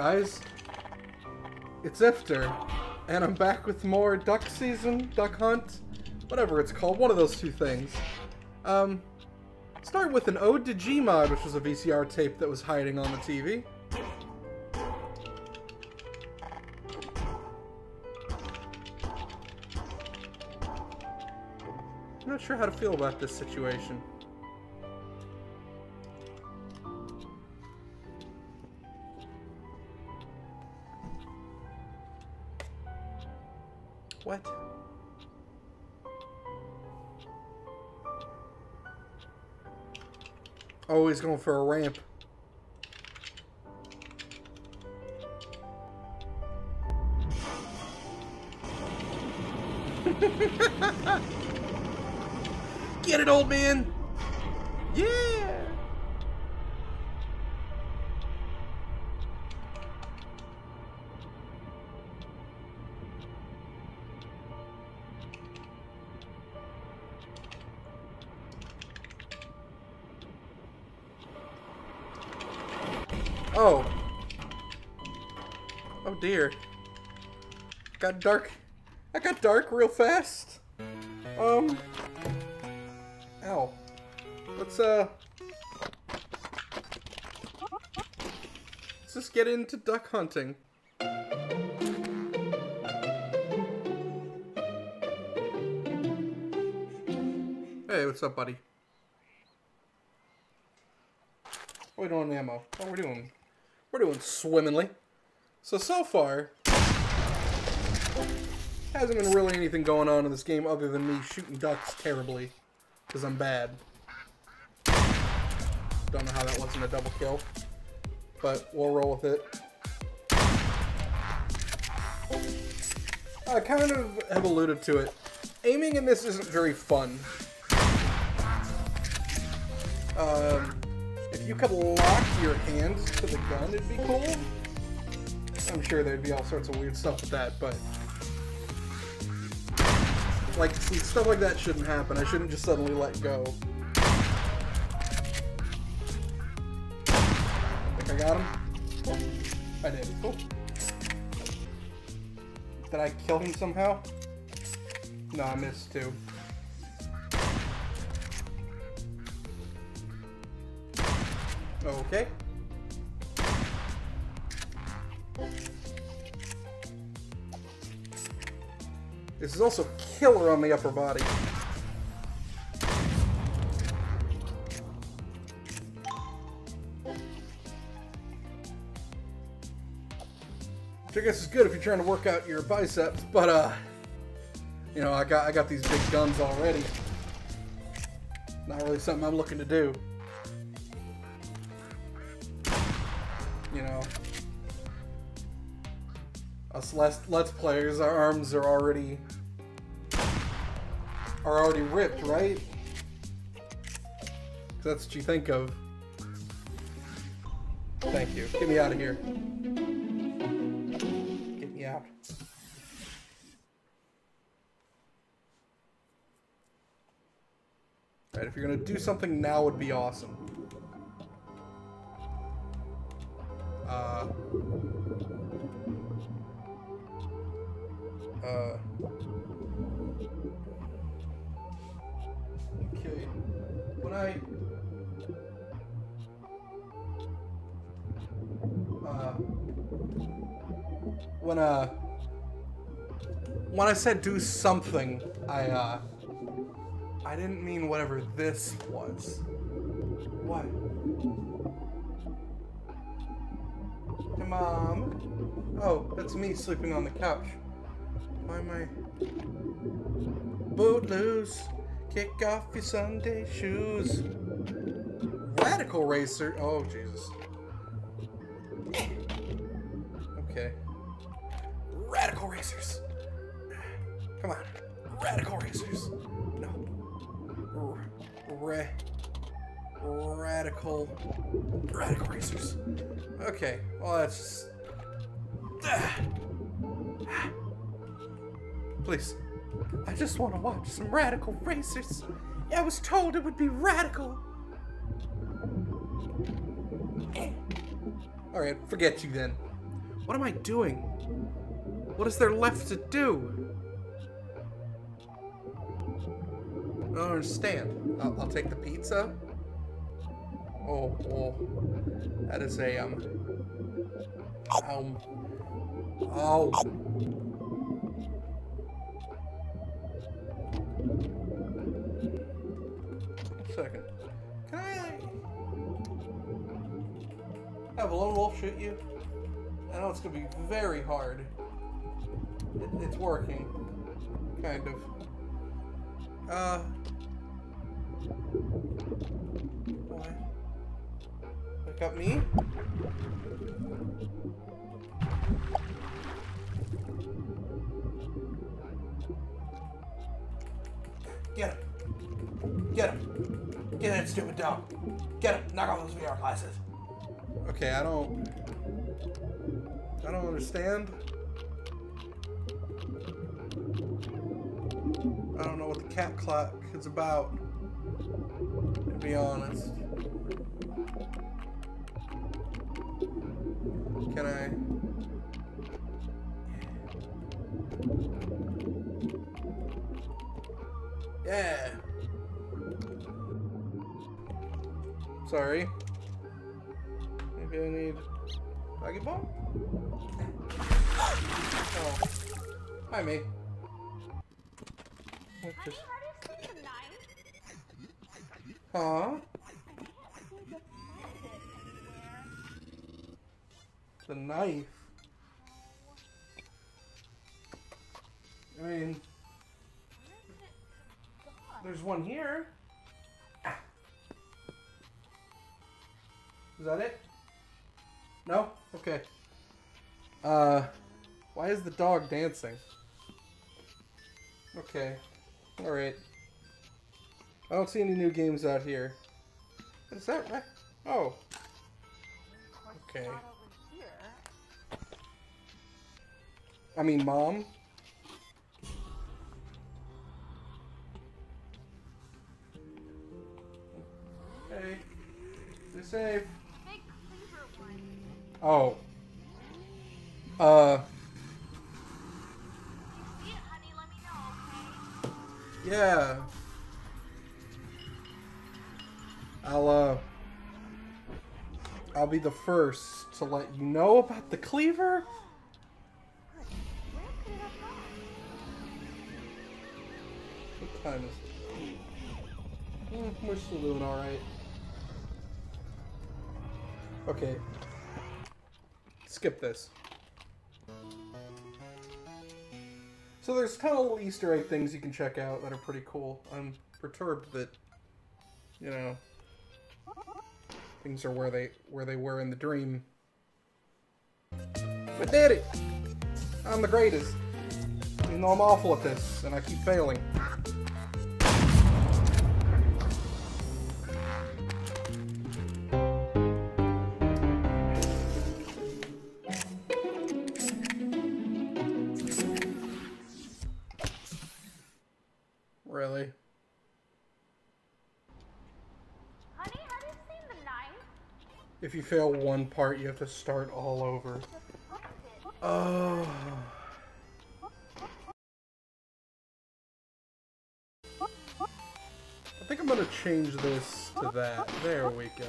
guys? It's Ifter, and I'm back with more Duck Season, Duck Hunt, whatever it's called, one of those two things. Start with an ode to Gmod, which was a VCR tape that was hiding on the TV. I'm not sure how to feel about this situation. What? Oh, he's going for a ramp. Get it, old man! Yeah! Oh. Oh dear. Got dark. I got dark real fast. Ow. Let's just get into duck hunting. Hey, what's up, buddy? Oh, we don't have ammo. Oh, we're doing swimmingly. So far, hasn't been really anything going on in this game other than me shooting ducks terribly, because I'm bad. Don't know how that wasn't a double kill, but we'll roll with it. I kind of have alluded to it. Aiming in this isn't very fun. If you could lock your hands to the gun, it'd be cool. I'm sure there'd be all sorts of weird stuff with that, but... like, stuff like that shouldn't happen. I shouldn't just suddenly let go. I think I got him. Cool. I did. Cool. Did I kill him somehow? No, I missed too. Okay. This is also killer on the upper body. Which I guess is good if you're trying to work out your biceps, but you know, I got these big guns already. Not really something I'm looking to do. You know, us Let's Players, our arms are already ripped, right? 'Cause that's what you think of. Thank you. Get me out of here. Get me out. All right, if you're gonna do something, now would be awesome. Okay. When I said do something, I didn't mean whatever this was. What? Hey, Mom. Oh, that's me sleeping on the couch. Why am I... Boot loose. Kick off your Sunday shoes. Radical Racer. Oh, Jesus. Okay. Radical Racers. Come on. Radical Racers. No. Radical Racers. Okay, well that's just... Please, I just want to watch some Radical Racers. I was told it would be radical. Alright, forget you then. What am I doing? What is there left to do? I don't understand. I'll take the pizza. Oh, oh. That is a, oh. Second. Can I have a lone wolf shoot you? I know it's gonna be very hard. It's working. Kind of. Why? Pick up me? Get him. Get him. Get that stupid dog. Get him. Knock off those VR glasses. Okay, I don't understand. I don't know what the cat clock is about, to be honest. Can I? Yeah. Sorry. Maybe I need Rocket Ball? Oh. Hi, mate. Just... Aww. The knife. I mean, there's one here. Is that it? No? Okay. Why is the dog dancing? Okay. Alright. I don't see any new games out here. Is that right? Oh. Okay. I mean, Mom. Hey. Be safe. Oh. Yeah. I'll be the first to let you know about the cleaver. What time is it? We're still doing alright. Okay. Skip this. So there's kind of little Easter egg things you can check out that are pretty cool. I'm perturbed that, you know, things are where they were in the dream. We did it! I'm the greatest. Even though I'm awful at this, and I keep failing. Really? Honey, have you seen the knife? If you fail one part, you have to start all over. Oh. I think I'm gonna change this to that. There we go.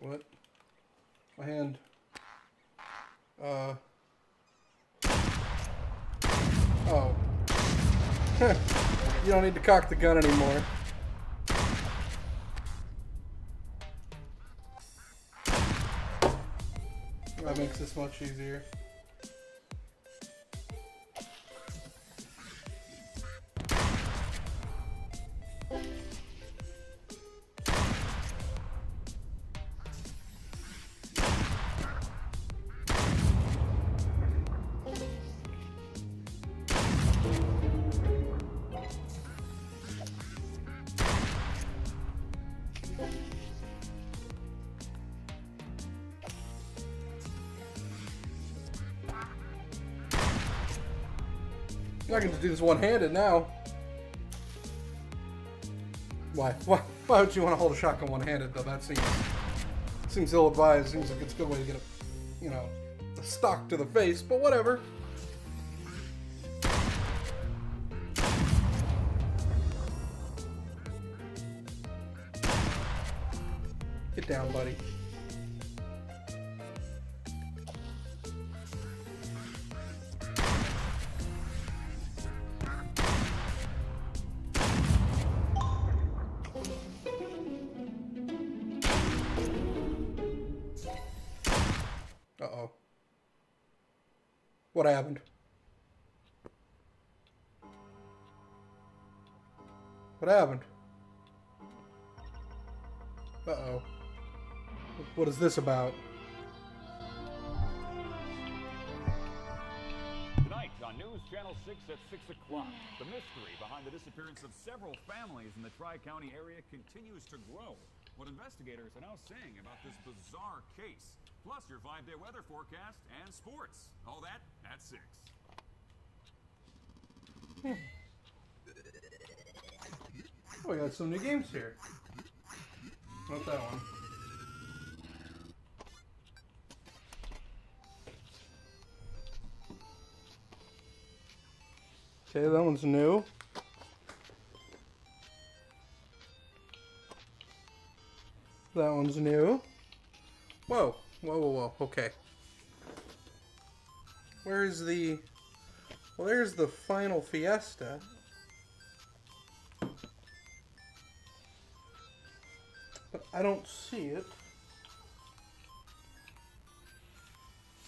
What? My hand. Oh. You don't need to cock the gun anymore. That makes this much easier. I can just do this one-handed now. Why would you want to hold a shotgun one-handed, though? That seems ill-advised. Seems like it's a good way to get a, you know, a stock to the face, but whatever. Get down, buddy. What happened? What happened? Uh-oh. What is this about? Tonight on News Channel 6 at 6 o'clock, the mystery behind the disappearance of several families in the Tri-County area continues to grow. What investigators are now saying about this bizarre case. Plus your 5-day weather forecast and sports. All that at 6. Oh, we got some new games here. Not that one. Okay, that one's new. That one's new. Whoa. Whoa, whoa, whoa, okay. Where's the... Well, there's the final fiesta. But I don't see it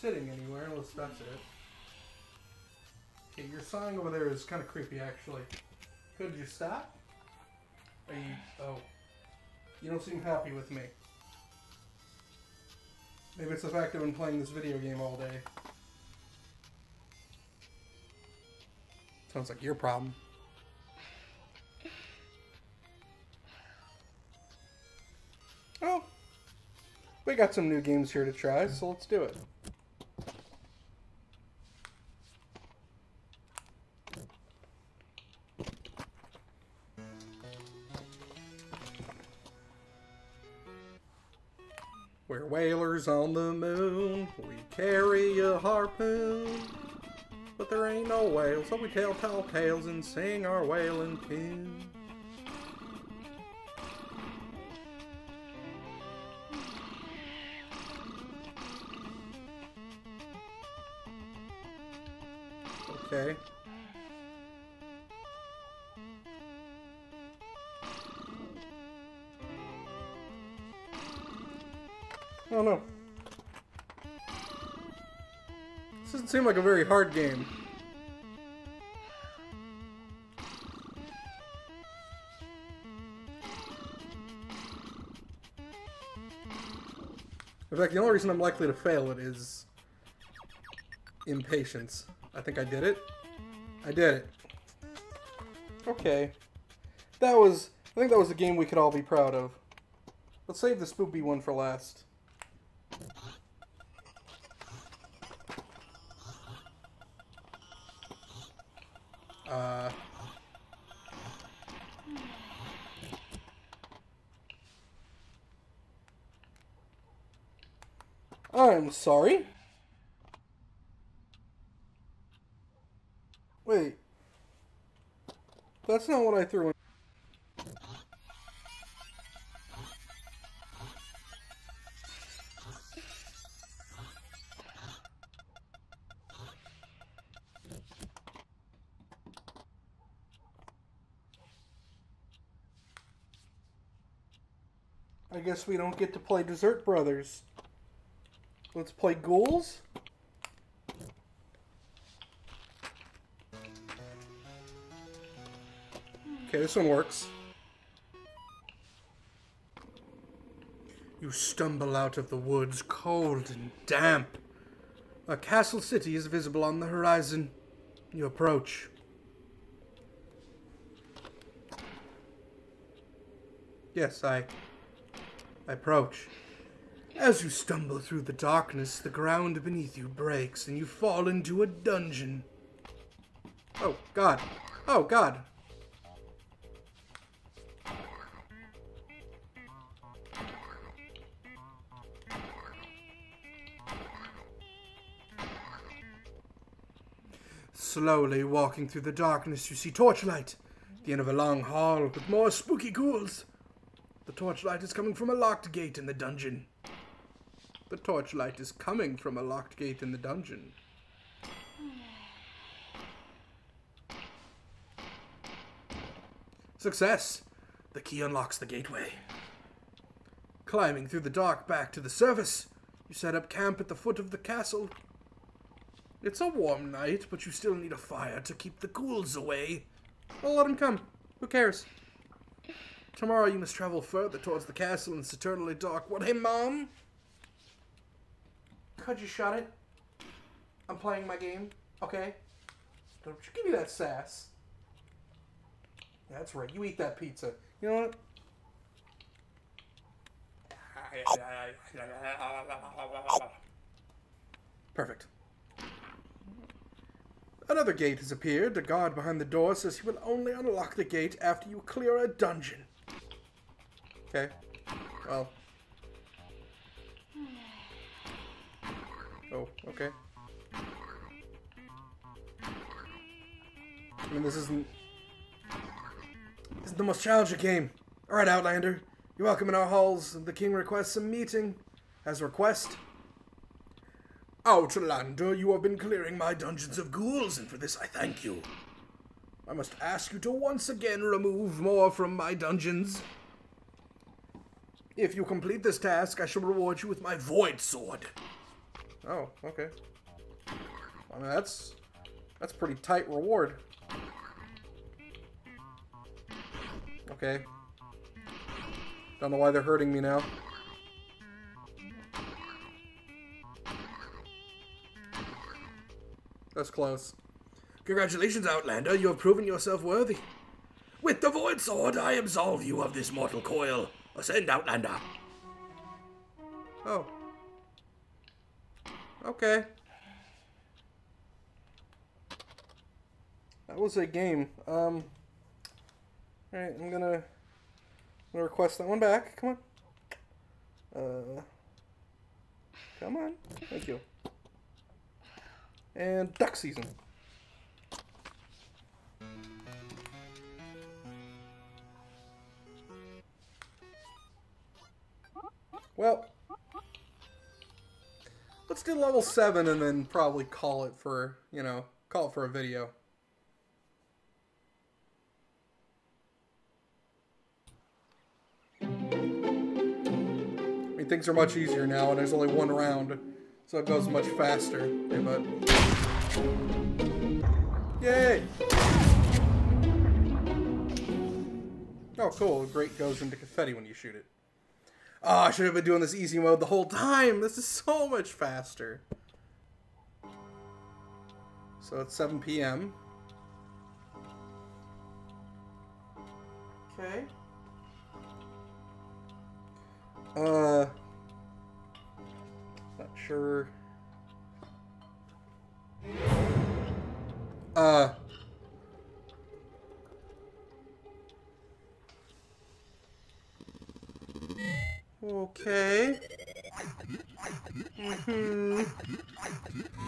sitting anywhere, unless that's it. Okay, your sign over there is kind of creepy, actually. Could you stop? Are you... Oh. You don't seem happy with me. Maybe it's the fact I've been playing this video game all day. Sounds like your problem. Oh! We got some new games here to try, so let's do it. We're whalers on the moon, we carry a harpoon, but there ain't no whale, so we tell tall tales and sing our whaling tune. Okay. Oh no. This doesn't seem like a very hard game. In fact, the only reason I'm likely to fail it is impatience. I think I did it. I did it. Okay. That was, I think that was a game we could all be proud of. Let's save the spoopy one for last. I'm sorry. Wait. That's not what I threw in. I guess we don't get to play Desert Brothers. Let's play Ghouls. Okay, this one works. You stumble out of the woods, cold and damp. A castle city is visible on the horizon. You approach. Yes, I approach. As you stumble through the darkness, the ground beneath you breaks, and you fall into a dungeon. Oh, God. Oh, God. Slowly walking through the darkness, you see torchlight. The end of a long hall with more spooky ghouls. The torchlight is coming from a locked gate in the dungeon. The torchlight is coming from a locked gate in the dungeon. Success! The key unlocks the gateway. Climbing through the dark back to the surface, you set up camp at the foot of the castle. It's a warm night, but you still need a fire to keep the ghouls away. Well, let them come. Who cares? Tomorrow you must travel further towards the castle and it's eternally dark. What, hey, Mom? Could you shut it? I'm playing my game, okay? Don't you give me that sass. That's right, you eat that pizza. You know what? Perfect. Another gate has appeared. The guard behind the door says he will only unlock the gate after you clear a dungeon. Okay. Well. Oh, okay. I mean, this isn't the most challenging game. Alright, Outlander. You're welcome in our halls. The king requests a meeting. As a request. Outlander, you have been clearing my dungeons of ghouls, and for this I thank you. I must ask you to once again remove more from my dungeons. If you complete this task, I shall reward you with my Void Sword. Oh, okay. I mean, that's a pretty tight reward. Okay. Don't know why they're hurting me now. That's close. Congratulations, Outlander. You have proven yourself worthy. With the Void Sword, I absolve you of this mortal coil. Ascend, Outlander. Oh. Okay. That was a game. Alright, I'm gonna request that one back. Come on. Come on. Thank you. And Duck Season. Well, let's do level 7 and then probably call it for, you know, call it for a video. I mean, things are much easier now and there's only one round. So it goes much faster. Hey, bud. Yay! Oh, cool. The grate goes into confetti when you shoot it. Oh, I should have been doing this easy mode the whole time. This is so much faster. So it's 7 p.m. Okay. Sure. Okay.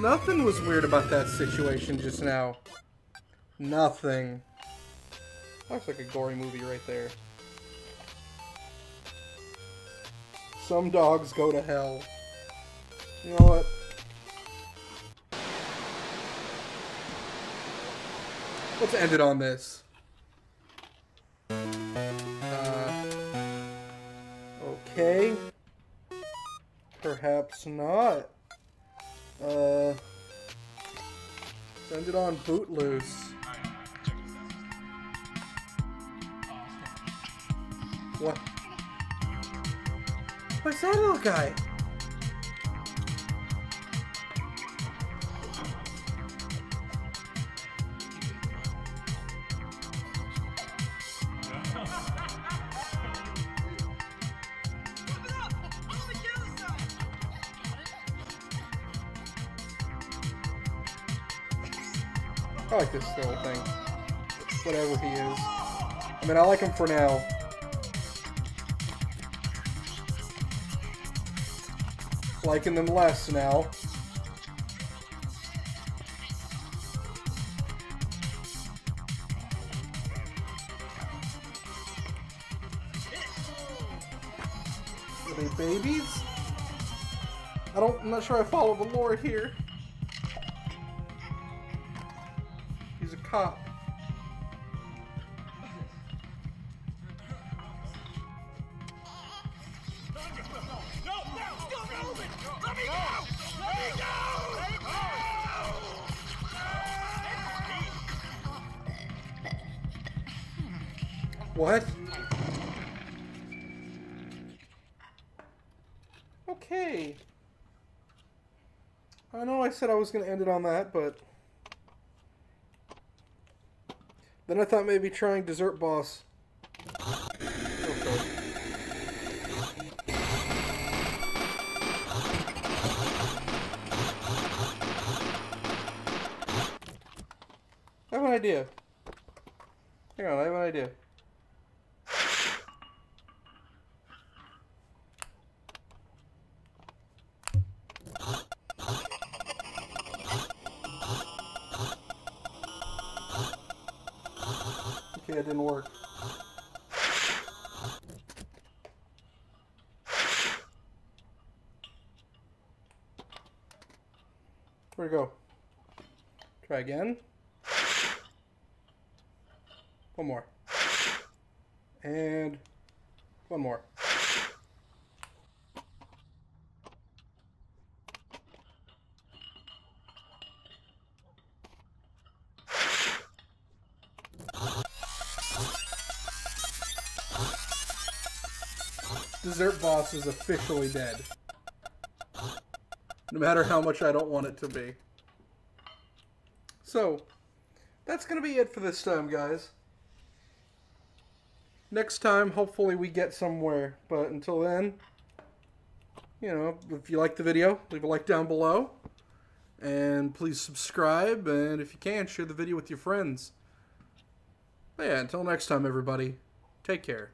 Nothing was weird about that situation just now. Nothing. Looks like a gory movie right there. Some dogs go to hell. You know what? Let's end it on this. Okay. Perhaps not. Send it on boot loose. What? What's that little guy? I like this little thing. Whatever he is. I mean, I like him for now. Liking them less now. Are they babies? I'm not sure I follow the lore here. He's a cop. What? Okay. I know I said I was going to end it on that, but then I thought maybe trying Desert Boss. Okay. I have an idea. Hang on, I have an idea. It didn't work. Where'd it go? Try again. One more. And one more. Desert Boss is officially dead. No matter how much I don't want it to be. So, that's going to be it for this time, guys. Next time, hopefully we get somewhere. But until then, you know, if you like the video, leave a like down below. And please subscribe. And if you can, share the video with your friends. But yeah, until next time, everybody. Take care.